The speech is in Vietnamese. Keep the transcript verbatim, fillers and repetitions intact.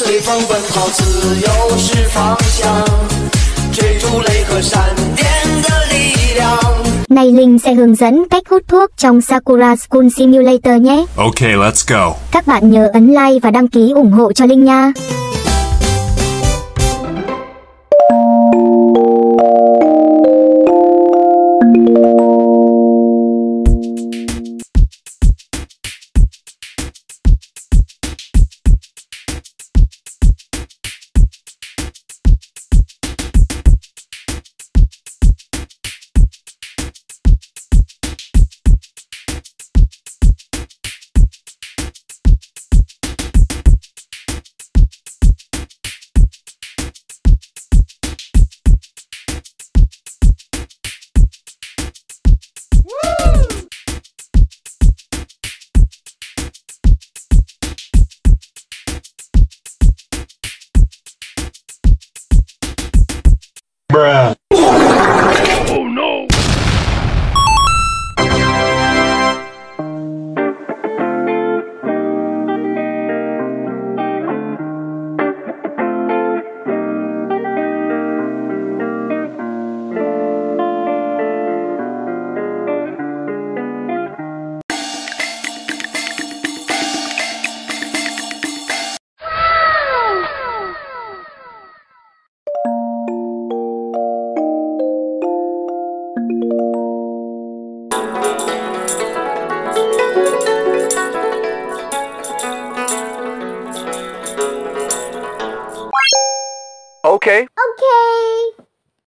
随风奔跑，自由是方向，追逐雷和闪电的力量。Nay Linh sẽ hướng dẫn cách hút thuốc trong Sakura School Simulator nhé. Ok, let's go. Các bạn nhớ ấn like và đăng ký ủng hộ cho Linh nha. Okay.